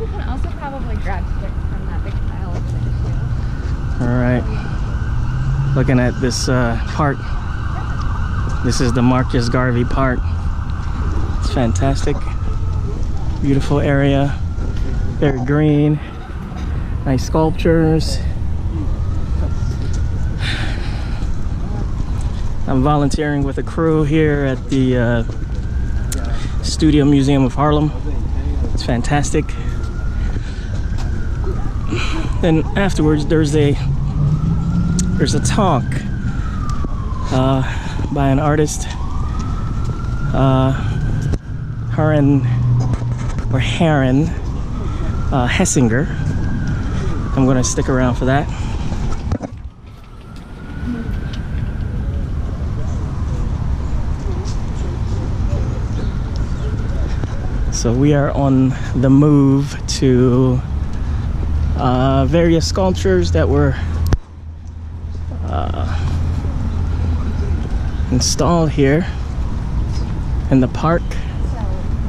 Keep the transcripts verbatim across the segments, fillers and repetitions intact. You can also probably grab sticks from that big pile of things too. All right. Looking at this uh, park. This is the Marcus Garvey Park. It's fantastic. Beautiful area. Very green. Nice sculptures. I'm volunteering with a crew here at the uh, Studio Museum of Harlem. It's fantastic. Then afterwards, there's a there's a talk uh, by an artist. Uh, Maren or Maren uh, Hassinger. I'm gonna stick around for that. So we are on the move to uh, various sculptures that were uh, installed here in the park.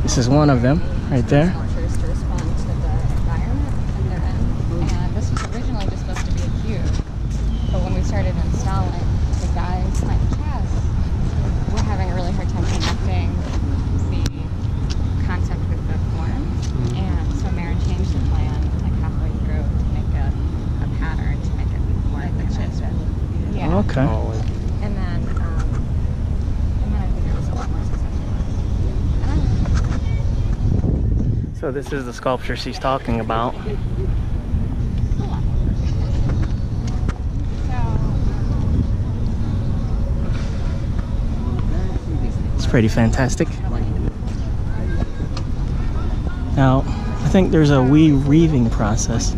This is one of them right there. Sculptures to respond to the environment and their end. And this was originally just supposed to be a cube, but when we started installing, the guys like Chaz were having a really hard time connecting concept with the form, and so Maren changed the plan like halfway through to make a, a pattern to make it more like the chest. Yeah. Okay. And then, um, and then I think it was a lot more successful. So this is the sculpture she's talking about. It's pretty fantastic. Now, I think there's a wee reeving process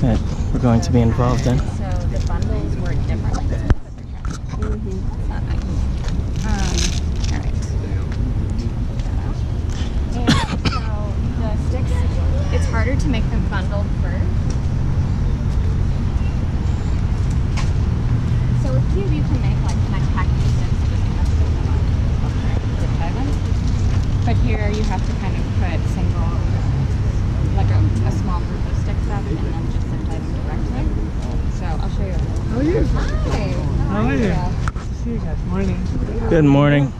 that we're going to be involved in. So the bundles work differently. Mm-hmm. Not nice. Um, all right. And so the sticks, it's harder to make them bundled first. So with cube, you can make like an attack distance. But here you have to kind of put single, like a, a small group of sticks up, and then just apply them directly. So I'll show you. How are you? Hi. How are you? See you guys. Morning. Good morning.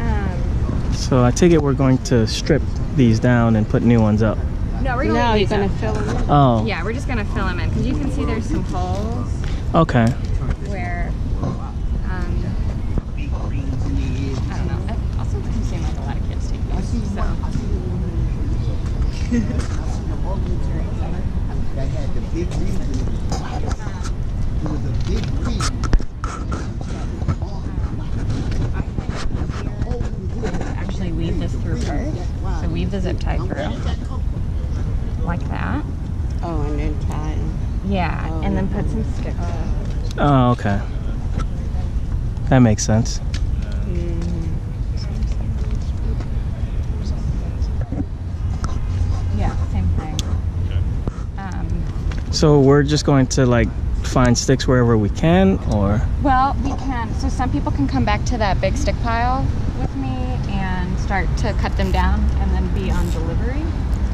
Um, so I take it we're going to strip these down and put new ones up. No, we're going no, you're gonna fill them in. Oh. Yeah, we're just gonna fill them in because you can see there's some holes. Okay. Where. So. Actually weave this through first. So weave the zip tie through. Like that. Oh, and then tie. Yeah, oh, and then put some sticks. Oh, okay. That makes sense. So we're just going to like find sticks wherever we can, or? Well, we can. So some people can come back to that big stick pile with me and start to cut them down and then be on delivery.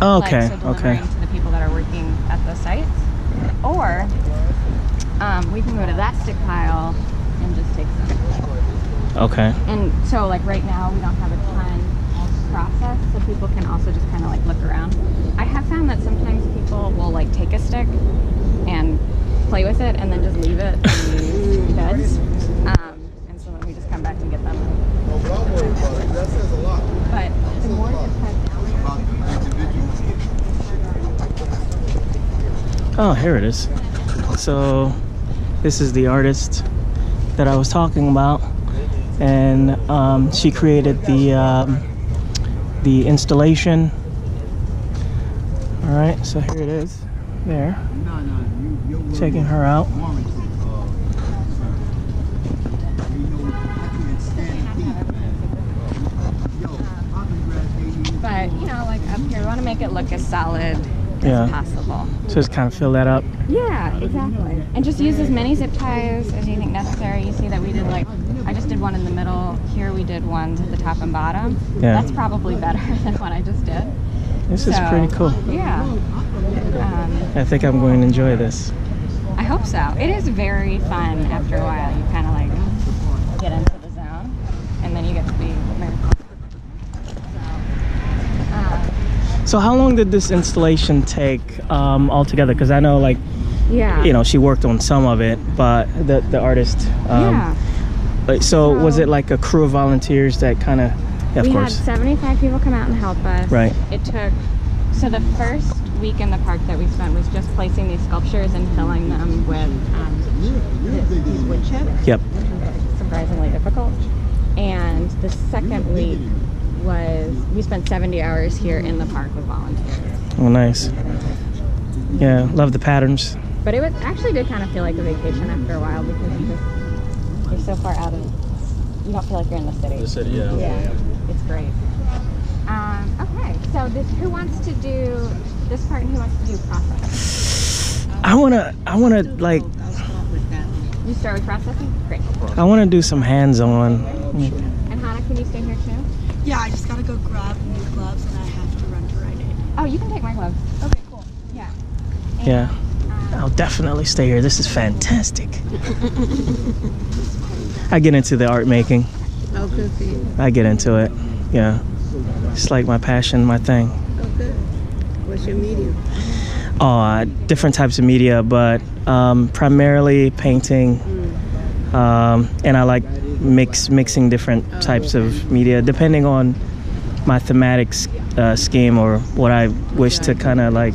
Oh, okay, like, so delivering okay. to the people that are working at the sites. Or um, we can go to that stick pile and just take some. Okay. And so like right now we don't have a ton of process, so people can also just kind of like look around. I have found that sometimes people will like take a stick and play with it and then just leave it and be dead. Um, and so then we just come back and get them. That says a lot. But the more you cut down. Oh, here it is. So this is the artist that I was talking about, and um, she created the um, the installation. All right, so here it is, there, taking her out. But, you know, like up here, we want to make it look as solid as yeah. possible. So just kind of fill that up. Yeah, exactly. And just use as many zip ties as you think necessary. You see that we did like a I just did one in the middle. Here we did one to the top and bottom. Yeah. That's probably better than what I just did. This so, is pretty cool. Yeah. Um, I think I'm going to enjoy this. I hope so. It is very fun. After a while, you kind of like get into the zone, and then you get to be very fun. So, um, so how long did this installation take um, altogether? Because I know, like, yeah, you know, she worked on some of it, but the the artist. Um, yeah. Like, so, so was it like a crew of volunteers that kind of? Yeah, we course. had seventy-five people come out and help us. Right. It took, so the first week in the park that we spent was just placing these sculptures and filling them with um, this, these wood chips. Yep. Which was surprisingly difficult. And the second week was, we spent seventy hours here in the park with volunteers. Oh, nice. Yeah, love the patterns. But it was, actually did kind of feel like a vacation after a while because you just, you're so far out of, you don't feel like you're in the city. The city, yeah. Yeah. It's great. Um, okay, so this, who wants to do this part and who wants to do processing? I wanna, I wanna like. You start with processing? Great. I wanna do some hands-on. And Hannah, can you stay here too? Yeah, I just gotta go grab new gloves and I have to run to Rite Aid. Oh, you can take my gloves. Okay, cool. Yeah. And, yeah. Um, I'll definitely stay here. This is fantastic. I get into the art making. Oh, good for you. I get into it, yeah. It's like my passion, my thing. Oh, good. What's your medium? Oh, uh, different types of media, but um, primarily painting. Mm. Um, and I like mix mixing different oh, types okay. of media, depending on my thematic uh, scheme or what I wish yeah, to kind of like,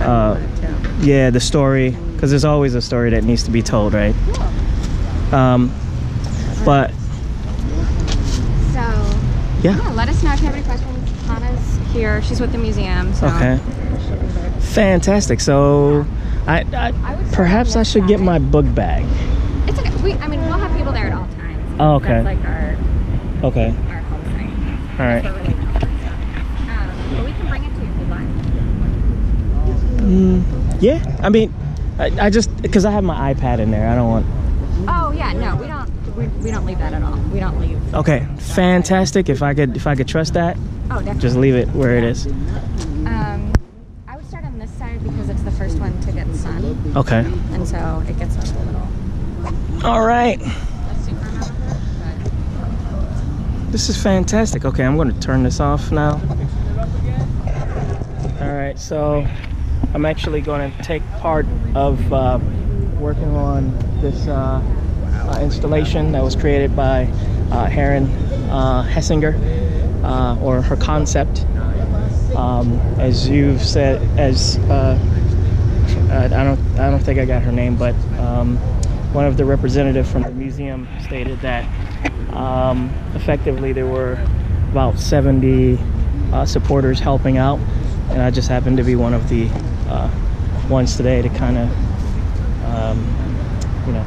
uh, yeah, the story, because there's always a story that needs to be told, right? Cool. Um, but. Yeah. yeah. Let us know if you have any questions. Hannah's here. She's with the museum. So. Okay. Fantastic. So, I, I, I perhaps I should get my book bag. It's okay. We, I mean, we'll have people there at all times. Oh, okay. That's like our. Okay. Our whole site. All right. That's really cool. um, but we can bring it to you if you'd like. Mm, yeah. I mean, I, I just because I have my iPad in there. I don't want. Oh yeah. No, we don't. We, we don't leave that at all. We don't leave. Okay, fantastic. If I could, if I could trust that, oh, definitely. Just leave it where yeah. it is. Um, I would start on this side because it's the first one to get sun. Okay. And so it gets us a little. All right. This is fantastic. Okay, I'm going to turn this off now. All right, so I'm actually going to take part of uh, working on this. Uh, Uh, installation that was created by uh, Maren uh, Hassinger, uh, or her concept, um, as you've said, as uh, I don't, I don't think I got her name, but um, one of the representatives from the museum stated that um, effectively there were about seventy uh, supporters helping out, and I just happened to be one of the uh, ones today to kind of, um, you know.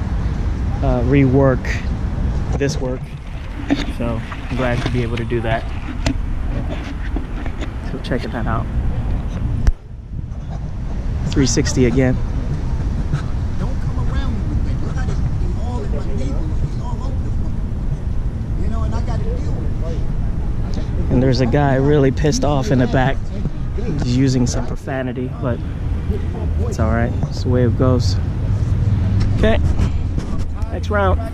Uh, rework this work, so I'm glad to be able to do that. So checking that out. three sixty again. Don't come around with me. I just all in my neighborhood, all over the place. You know, and I got to deal with it. And there's a guy really pissed off in the back. He's using some profanity, but it's all right. It's the way it goes. Okay. Next round.